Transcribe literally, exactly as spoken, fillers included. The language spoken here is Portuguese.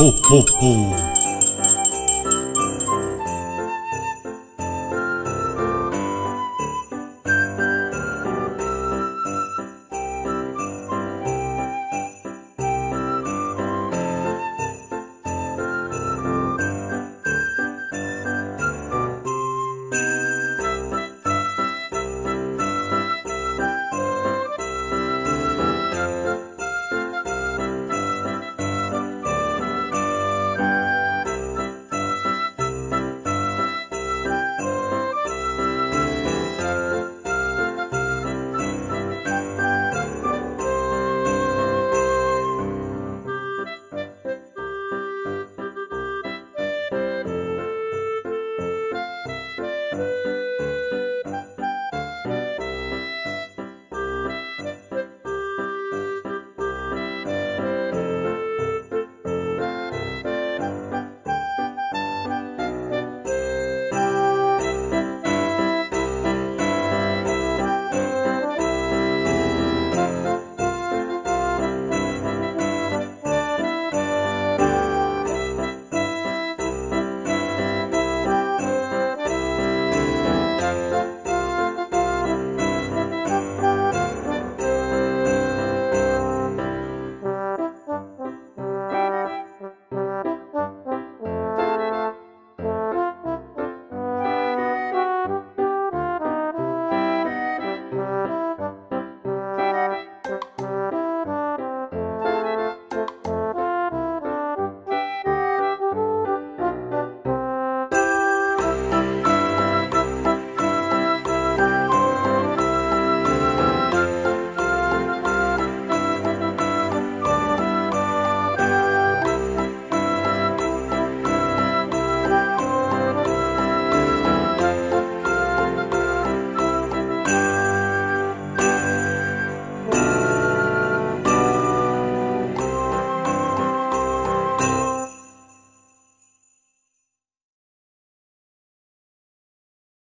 ho ho ho.